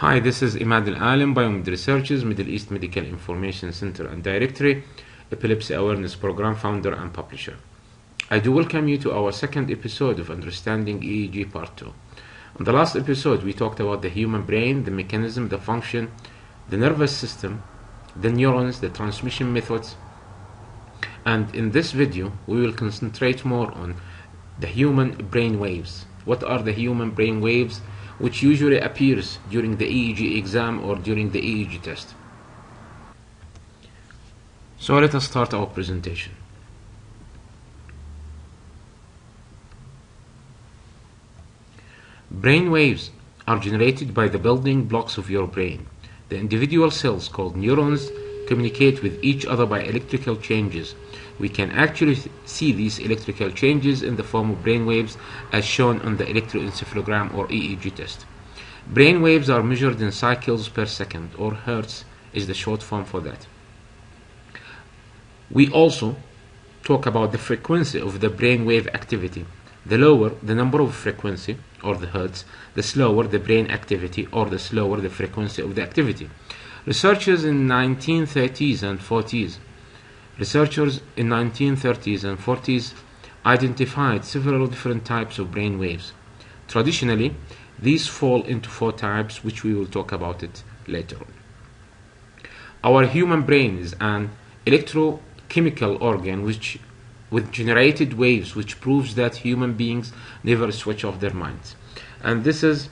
Hi, this is Emad El Alem, Biomedresearches, Middle East Medical Information Center and Directory, Epilepsy Awareness Program founder and publisher. I do welcome you to our second episode of Understanding EEG Part 2. In the last episode, we talked about the human brain, the mechanism, the function, the nervous system, the neurons, the transmission methods. And in this video, we will concentrate more on the human brain waves. What are the human brain waves, which usually appears during the EEG exam or during the EEG test. So let us start our presentation. Brain waves are generated by the building blocks of your brain. The individual cells called neurons communicate with each other by electrical changes. We can actually see these electrical changes in the form of brain waves as shown on the electroencephalogram or EEG test. Brain waves are measured in cycles per second, or hertz is the short form for that. We also talk about the frequency of the brain wave activity. The lower the number of frequency, or the hertz, the slower the brain activity, or the slower the frequency of the activity. Researchers in 1930s and 40s identified several different types of brain waves. Traditionally, these fall into four types, which we will talk about it later on. Our human brain is an electrochemical organ with generated waves, which proves that human beings never switch off their minds. And this is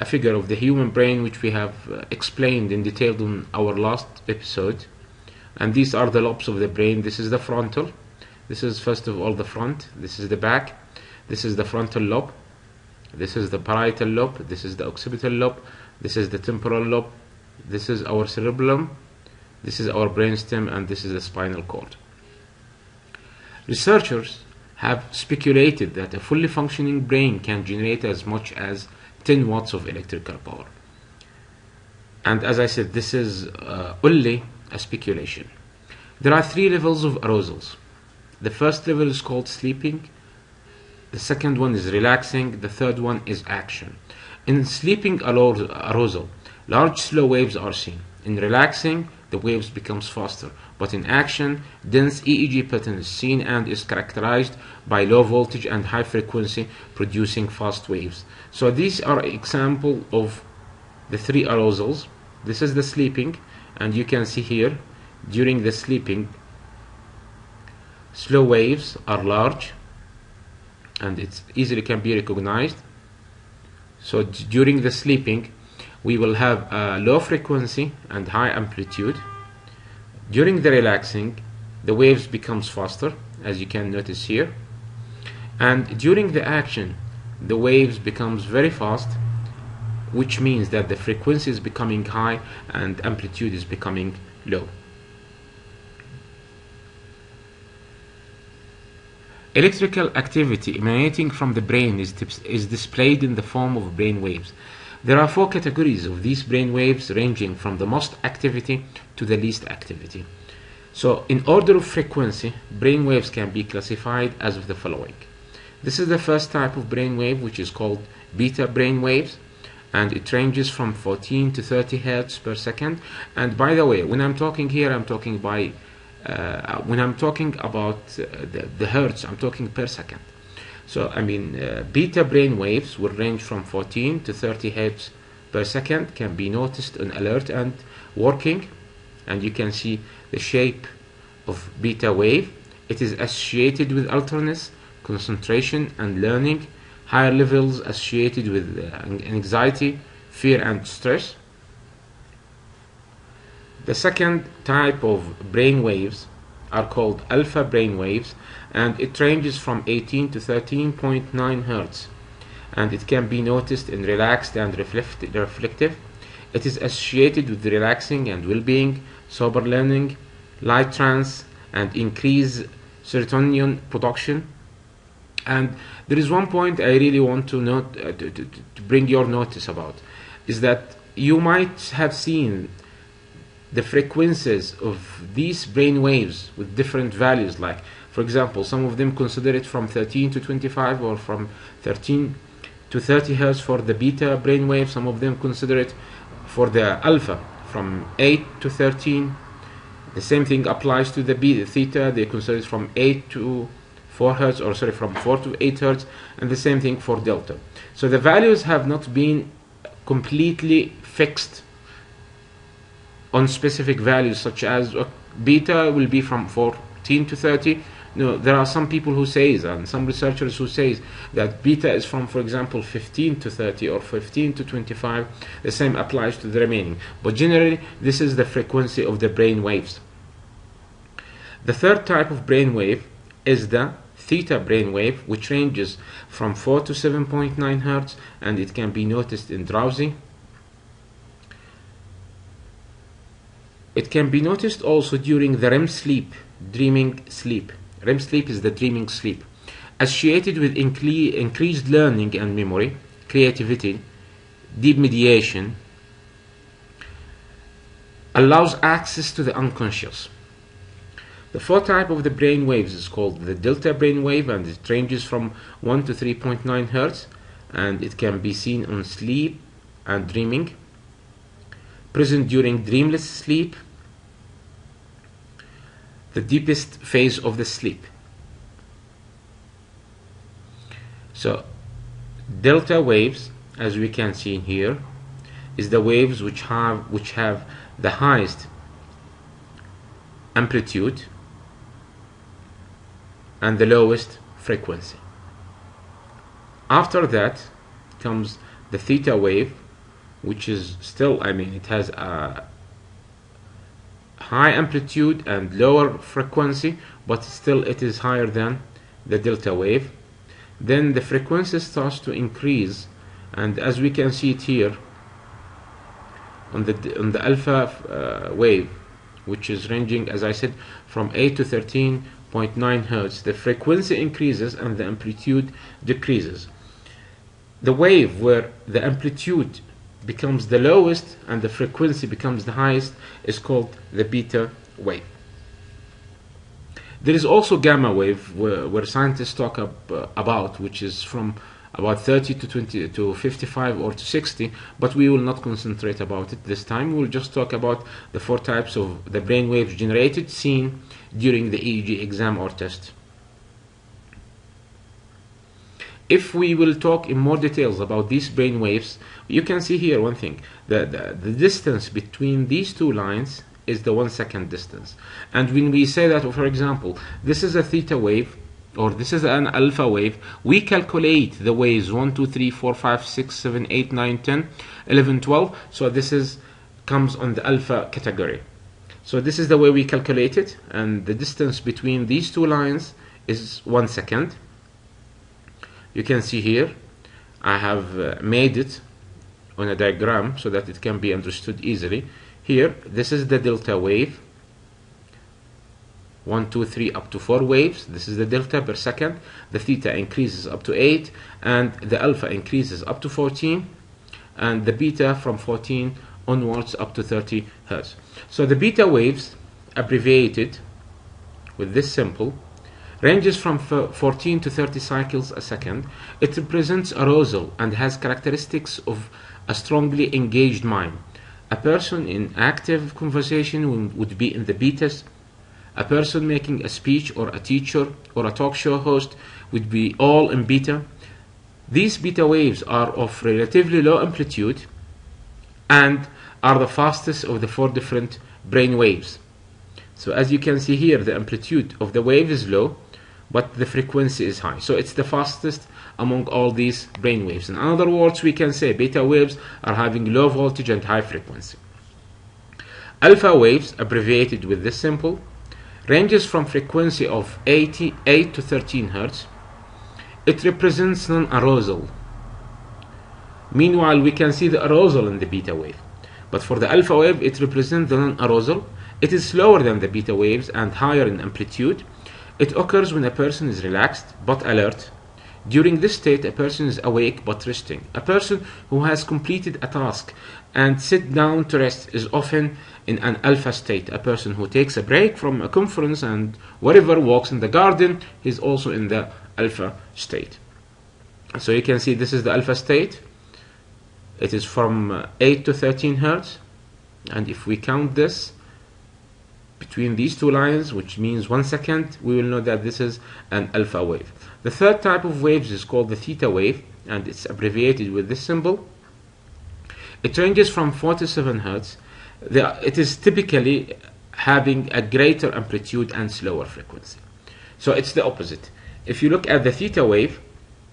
a figure of the human brain, which we have explained in detail in our last episode. And these are the lobes of the brain. This is the frontal. This is first of all the front. This is the back. This is the frontal lobe. This is the parietal lobe. This is the occipital lobe. This is the temporal lobe. This is our cerebellum. This is our brainstem, and this is the spinal cord. Researchers have speculated that a fully functioning brain can generate as much as 10 watts of electrical power. And as I said, this is only a speculation. There are three levels of arousals. The first level is called sleeping. The second one is relaxing. The third one is action. In sleeping arousal, large slow waves are seen. In relaxing, the waves becomes faster. But in action, dense EEG pattern is seen and is characterized by low voltage and high frequency, producing fast waves. So these are an example of the three arousals. This is the sleeping, and you can see here, during the sleeping, slow waves are large, and it easily can be recognized. So during the sleeping, we will have a low frequency and high amplitude. During the relaxing, the waves becomes faster, as you can notice here. And during the action, the waves becomes very fast, which means that the frequency is becoming high and amplitude is becoming low. Electrical activity emanating from the brain is displayed in the form of brain waves. There are four categories of these brain waves, ranging from the most activity to the least activity. So in order of frequency, brain waves can be classified as of the following. This is the first type of brain wave, which is called beta brain waves, and it ranges from 14 to 30 hertz per second. And by the way, when I'm talking here, I'm talking about the hertz, I'm talking per second. So, beta brain waves will range from 14 to 30 hertz per second, can be noticed on alert and working. And you can see the shape of beta wave. It is associated with alertness, concentration, and learning. Higher levels associated with anxiety, fear, and stress. The second type of brain waves are called alpha brain waves, and it ranges from 18 to 13.9 hertz, and it can be noticed in relaxed and reflective. It is associated with relaxing and well-being, sober learning, light trance, and increased serotonin production. And there is one point I really want to note, to bring your notice about, is that you might have seen the frequencies of these brain waves with different values. Like, for example, some of them consider it from 13 to 25, or from 13 to 30 hertz for the beta brainwave. Some of them consider it for the alpha from 8 to 13. The same thing applies to the beta, theta. They consider it from 4 to 8 hertz, and the same thing for delta. So the values have not been completely fixed on specific values, such as beta will be from 14 to 30. No, there are some people who says, and some researchers who says, that beta is from, for example, 15 to 30 or 15 to 25. The same applies to the remaining. But generally, this is the frequency of the brain waves. The third type of brain wave is the theta brain wave, which ranges from 4 to 7.9 hertz, and it can be noticed in drowsy. It can be noticed also during the REM sleep, dreaming sleep. REM sleep is the dreaming sleep, associated with increased learning and memory, creativity, deep meditation, allows access to the unconscious. The fourth type of the brain waves is called the delta brain wave, and it ranges from 1 to 3.9 hertz, and it can be seen on sleep and dreaming, present during dreamless sleep, the deepest phase of the sleep. So delta waves, as we can see here, is the waves which have the highest amplitude and the lowest frequency. After that comes the theta wave, which is still, I mean, it has a high amplitude and lower frequency, but still it is higher than the delta wave. Then the frequency starts to increase, and as we can see it here on the alpha wave, which is ranging, as I said, from 8 to 13.9 hertz, the frequency increases and the amplitude decreases. The wave where the amplitude becomes the lowest and the frequency becomes the highest is called the beta wave. There is also gamma wave, where scientists talk about, which is from about 30 to 20 to 55 or to 60, but we will not concentrate about it this time. We'll just talk about the four types of the brain waves generated, seen during the EEG exam or test. If we will talk in more details about these brain waves, you can see here one thing. The distance between these two lines is the 1 second distance. And when we say that, for example, this is a theta wave or this is an alpha wave, we calculate the waves 1, 2, 3, 4, 5, 6, 7, 8, 9, 10, 11, 12. So this comes on the alpha category. So this is the way we calculate it. And the distance between these two lines is 1 second. You can see here I have made it on a diagram so that it can be understood easily. Here, this is the delta wave, 1, 2, 3 up to 4 waves. This is the delta per second. The theta increases up to 8, and the alpha increases up to 14, and the beta from 14 onwards up to 30 hertz. So the beta waves, abbreviated with this symbol, ranges from 14 to 30 cycles a second. It represents arousal and has characteristics of a strongly engaged mind. A person in active conversation would be in the betas. A person making a speech or a teacher or a talk show host would be all in beta. These beta waves are of relatively low amplitude and are the fastest of the four different brain waves. So as you can see here, the amplitude of the wave is low, but the frequency is high. So it's the fastest among all these brain waves. In other words, we can say beta waves are having low voltage and high frequency. Alpha waves, abbreviated with this symbol, ranges from frequency of 8 to 13 hertz. It represents non-arousal. Meanwhile, we can see the arousal in the beta wave. But for the alpha wave, it represents the non-arousal. It is slower than the beta waves and higher in amplitude. It occurs when a person is relaxed but alert. During this state, a person is awake but resting. A person who has completed a task and sit down to rest is often in an alpha state. A person who takes a break from a conference and wherever, walks in the garden, is also in the alpha state. So you can see this is the alpha state. It is from 8 to 13 hertz, and if we count this between these two lines, which means 1 second, we will know that this is an alpha wave. The third type of waves is called the theta wave, and it's abbreviated with this symbol. It ranges from 47 hertz. It is typically having a greater amplitude and slower frequency. So it's the opposite. If you look at the theta wave,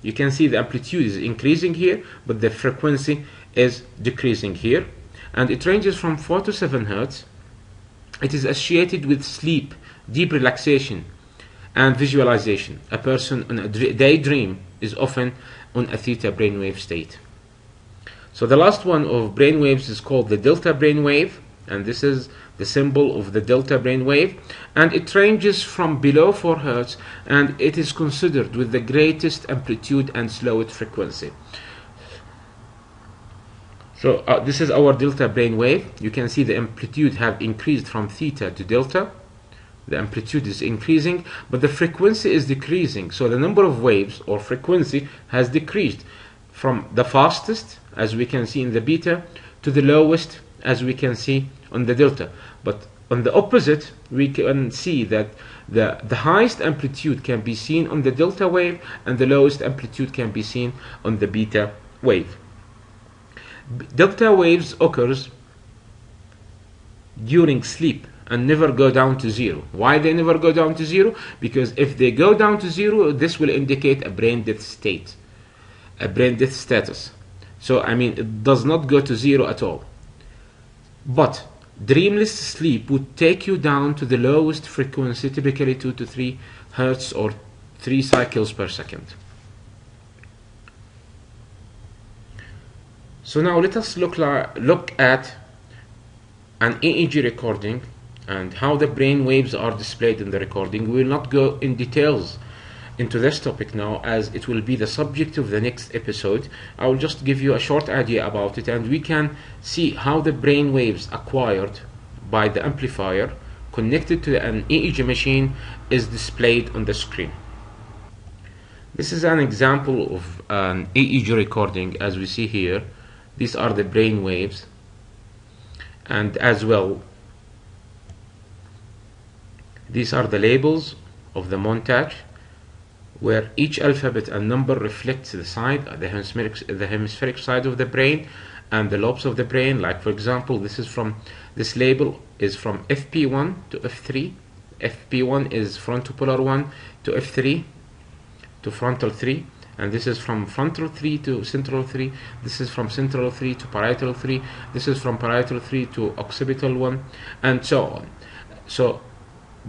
you can see the amplitude is increasing here, but the frequency is decreasing here. And it ranges from 4 to 7 hertz. It is associated with sleep, deep relaxation, and visualization. A person in a daydream is often on a theta brainwave state. So the last one of brainwaves is called the delta brainwave, and this is the symbol of the delta brainwave, and it ranges from below 4 Hz, and it is considered with the greatest amplitude and slowest frequency. So this is our delta brainwave. You can see the amplitude have increased from theta to delta. The amplitude is increasing, but the frequency is decreasing. So the number of waves or frequency has decreased from the fastest, as we can see in the beta, to the lowest, as we can see on the delta. But on the opposite, we can see that the highest amplitude can be seen on the delta wave, and the lowest amplitude can be seen on the beta wave. Delta waves occurs during sleep and never go down to zero. Why they never go down to zero? Because if they go down to zero, this will indicate a brain death state, a brain death status. So I mean, it does not go to zero at all. But dreamless sleep would take you down to the lowest frequency, typically 2 to 3 hertz or 3 cycles per second. So now let us look at an EEG recording and how the brain waves are displayed in the recording. We will not go in details into this topic now, as it will be the subject of the next episode. I will just give you a short idea about it, and we can see how the brain waves acquired by the amplifier connected to an EEG machine is displayed on the screen. This is an example of an EEG recording. As we see here, these are the brain waves, and as well these are the labels of the montage, where each alphabet and number reflects the side, the hemispheric side of the brain and the lobes of the brain. Like for example, this label is from FP1 to F3. FP1 is frontopolar 1 to F3 to frontal 3, and this is from frontal 3 to central 3. This is from central 3 to parietal 3. This is from parietal 3 to occipital 1, and so on. So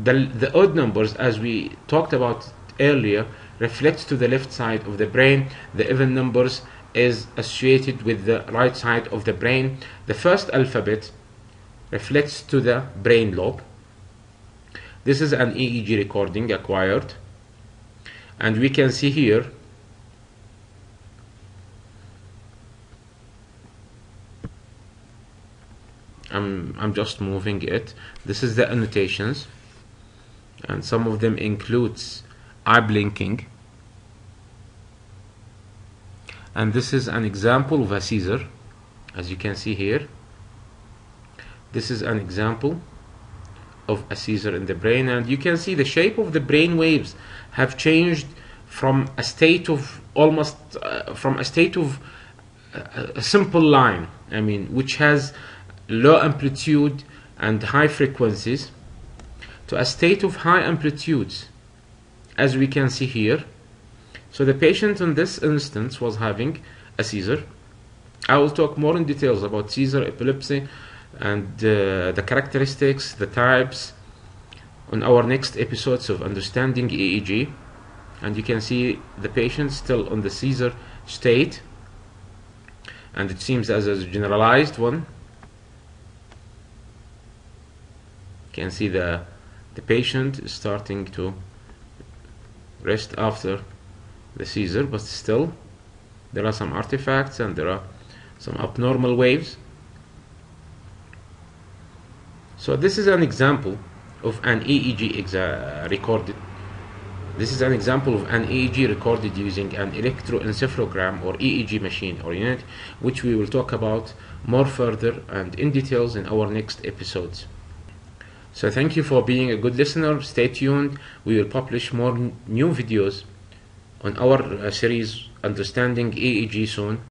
the odd numbers, as we talked about earlier, reflects to the left side of the brain. The even numbers is associated with the right side of the brain. The first alphabet reflects to the brain lobe. This is an EEG recording acquired, and we can see here I'm just moving it. This is the annotations, and some of them includes eye blinking, and this is an example of a seizure, as you can see here. This is an example of a seizure in the brain, and you can see the shape of the brain waves have changed from a state of almost a simple line, I mean, which has low amplitude and high frequencies, to a state of high amplitudes, as we can see here. So the patient in this instance was having a seizure. I will talk more in details about seizure, epilepsy, and the characteristics, the types, on our next episodes of Understanding EEG. And you can see the patient still on the seizure state, and it seems as a generalized one. You can see the patient is starting to rest after the seizure, but still there are some artifacts and there are some abnormal waves. So this is an example of an EEG recorded This is an example of an EEG recorded using an electroencephalogram or EEG machine or unit, which we will talk about more further and in details in our next episodes. So thank you for being a good listener. Stay tuned. We will publish more new videos on our series Understanding EEG soon.